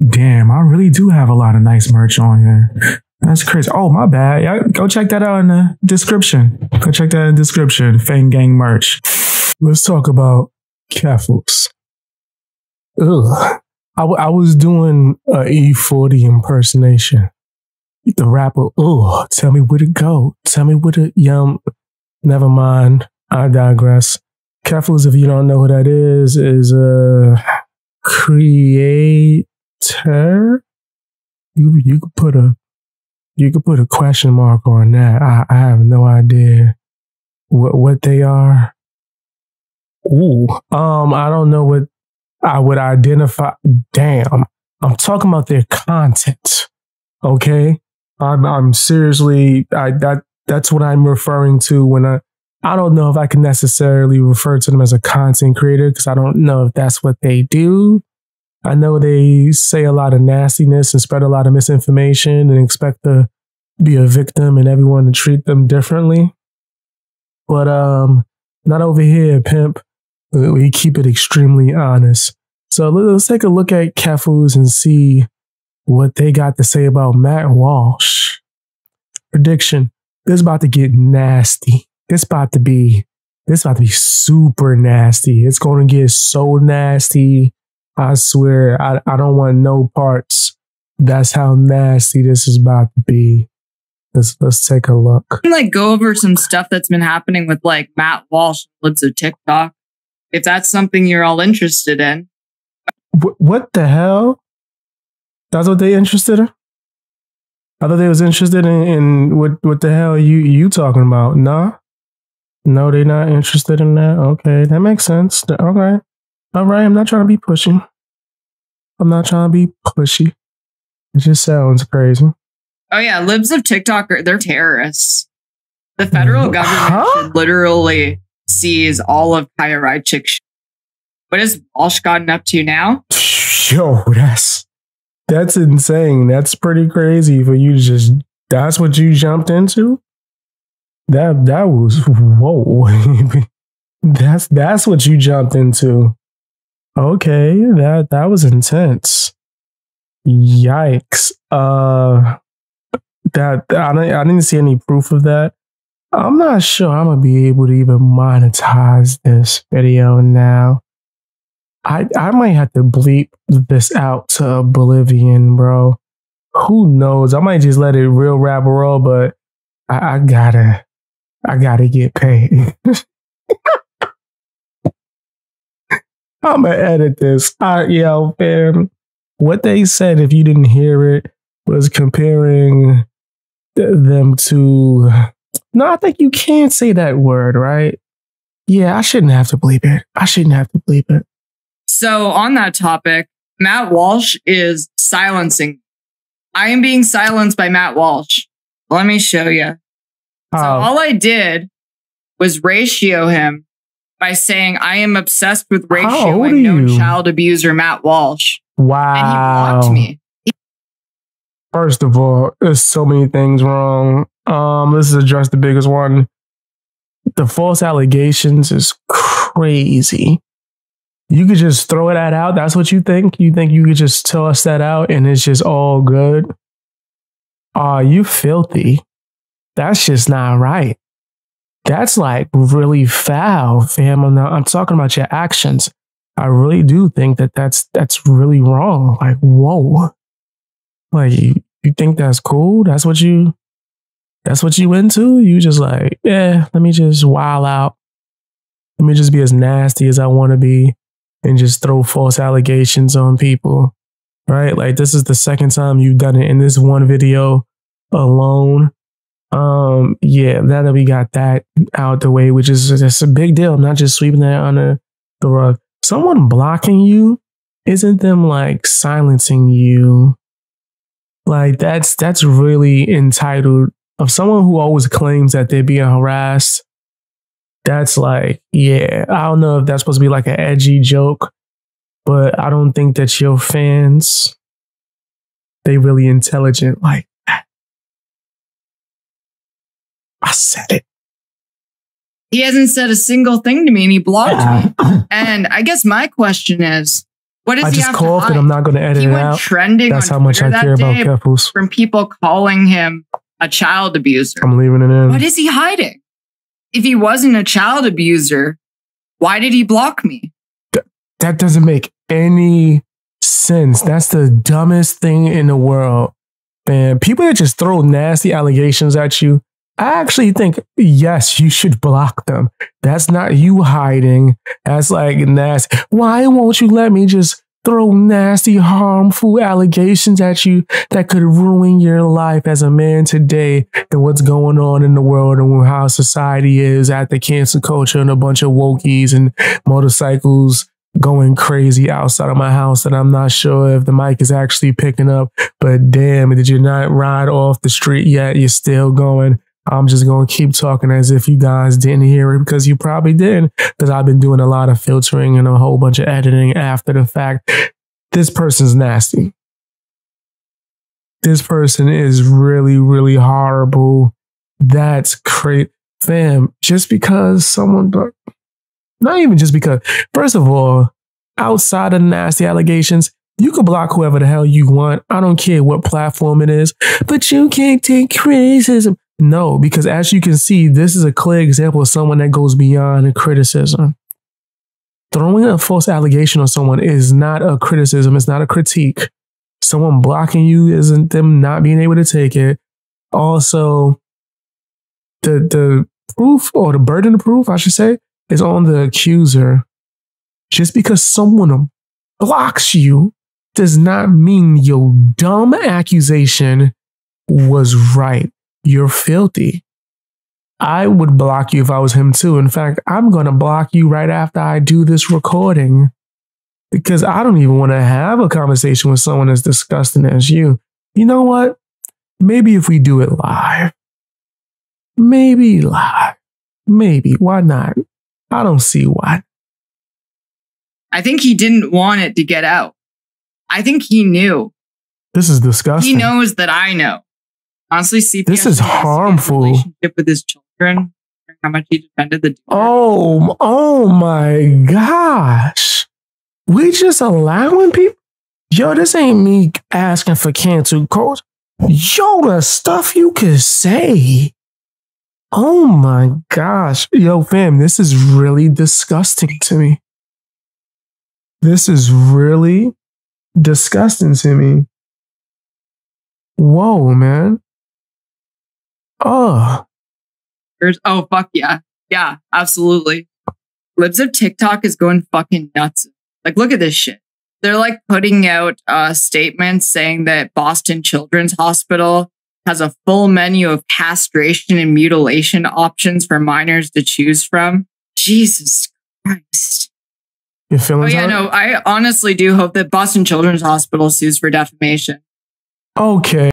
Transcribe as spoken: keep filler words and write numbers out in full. Damn, I really do have a lot of nice merch on here. That's crazy. Oh, my bad. Yeah, go check that out in the description. Go check that in the description. Fang Gang merch. Let's talk about Keffals. Ugh. I, w I was doing an E forty impersonation. The rapper, ugh, tell me where to go. Tell me where to, yum. Never mind. I digress. Keffals, if you don't know who that is, is a creator. You, you could put a You could put a question mark on that. I, I have no idea what what they are. Ooh, um, I don't know what I would identify. Damn, I'm talking about their content. Okay, I'm I'm seriously. I that that's what I'm referring to when I I don't know if I can necessarily refer to them as a content creator because I don't know if that's what they do. I know they say a lot of nastiness and spread a lot of misinformation and expect to be a victim and everyone to treat them differently. But um, not over here, pimp. We keep it extremely honest. So let's take a look at Keffals and see what they got to say about Matt Walsh. Prediction. This is about to get nasty. This is about to be, this is about to be super nasty. It's going to get so nasty. I swear, I, I don't want no parts. That's how nasty this is about to be. Let's, let's take a look. I can, like, go over some stuff that's been happening with, like, Matt Walsh, Libs of TikTok, if that's something you're all interested in. W what the hell? That's what they interested in? I thought they was interested in, in what, what the hell you, you talking about? Nah? No, they're not interested in that? Okay, that makes sense. Okay. All right, I'm not trying to be pushy. I'm not trying to be pushy. It just sounds crazy. Oh, yeah. Libs of TikTok, are, they're terrorists. The federal government huh? should literally seize all of high-ride chick shit. What has Walsh gotten up to now? Yo, that's, that's insane. That's pretty crazy for you to just... That's what you jumped into? That, that was... Whoa. that's, that's what you jumped into. Okay, that that was intense. Yikes. Uh that I didn't I didn't see any proof of that. I'm not sure I'm gonna be able to even monetize this video now. I I might have to bleep this out to oblivion, bro. Who knows? I might just let it real rap roll, but I, I gotta I gotta get paid. I'm gonna edit this. I, yo, fam. What they said, if you didn't hear it, was comparing th them to. No, I think you can't say that word, right? Yeah, I shouldn't have to bleep it. I shouldn't have to bleep it. So, on that topic, Matt Walsh is silencing. I am being silenced by Matt Walsh. Let me show you. So, um, all I did was ratio him. By saying, I am obsessed with ratio and known child abuser Matt Walsh. Wow. And he blocked me. He First of all, there's so many things wrong. Um, let's address the biggest one. The false allegations is crazy. You could just throw that out. That's what you think? You think you could just toss that out and it's just all good? Aw, uh, you filthy. That's just not right. That's like really foul, fam. I'm, not, I'm talking about your actions. I really do think that that's, that's really wrong. Like, whoa. Like, you, you think that's cool? That's what you, that's what you into? You just like, yeah, let me just wild out. Let me just be as nasty as I want to be and just throw false allegations on people, right? Like, this is the second time you've done it in this one video alone. Um, yeah, now that we got that out the way, which is that's a big deal, not just sweeping that under the rug. Someone blocking you isn't them like silencing you. Like that's that's really entitled of someone who always claims that they're being harassed. That's like, yeah, I don't know if that's supposed to be like an edgy joke, but I don't think that your fans, they really intelligent like that. I said it. He hasn't said a single thing to me and he blocked me. And I guess my question is, What is I he just coughed and I'm not going to edit he it went out. Trending That's on how much Twitter I care about Keffals. From people calling him a child abuser. I'm leaving it in. What is he hiding? If he wasn't a child abuser, why did he block me? Th that doesn't make any sense. That's the dumbest thing in the world. Man, people that just throw nasty allegations at you, I actually think, yes, you should block them. That's not you hiding. That's like nasty. Why won't you let me just throw nasty, harmful allegations at you that could ruin your life as a man today and what's going on in the world and how society is at the cancel culture and a bunch of wokies and motorcycles going crazy outside of my house that I'm not sure if the mic is actually picking up. But damn, did you not ride off the street yet? You're still going. I'm just going to keep talking as if you guys didn't hear it, because you probably didn't, because I've been doing a lot of filtering and a whole bunch of editing after the fact. This person's nasty. This person is really, really horrible. That's crazy. Fam, just because someone... Not even just because... First of all, outside of nasty allegations, you can block whoever the hell you want. I don't care what platform it is, but you can't take criticism. No, because as you can see, this is a clear example of someone that goes beyond a criticism. Throwing a false allegation on someone is not a criticism. It's not a critique. Someone blocking you isn't them not being able to take it. Also, the, the proof, or the burden of proof, I should say, is on the accuser. Just because someone blocks you does not mean your dumb accusation was right. You're filthy. I would block you if I was him too. In fact, I'm going to block you right after I do this recording, because I don't even want to have a conversation with someone as disgusting as you. You know what? Maybe if we do it live, maybe live, maybe, why not? I don't see why. I think he didn't want it to get out. I think he knew. This is disgusting. He knows that I know. Honestly, C P S this is harmful. Relationship with his children. How much he defended the. Daughter. Oh, oh my gosh! We just allowing people. Yo, this ain't me asking for cancel culture. Yo, the stuff you could say. Oh my gosh, yo, fam, this is really disgusting to me. This is really disgusting to me. Whoa, man. Oh. Oh, fuck yeah. Yeah, absolutely. Libs of TikTok is going fucking nuts. Like, look at this shit. They're like putting out uh, statements saying that Boston Children's Hospital has a full menu of castration and mutilation options for minors to choose from. Jesus Christ. You're feeling oh, yeah, hurt? No, I honestly do hope that Boston Children's Hospital sues for defamation. Okay.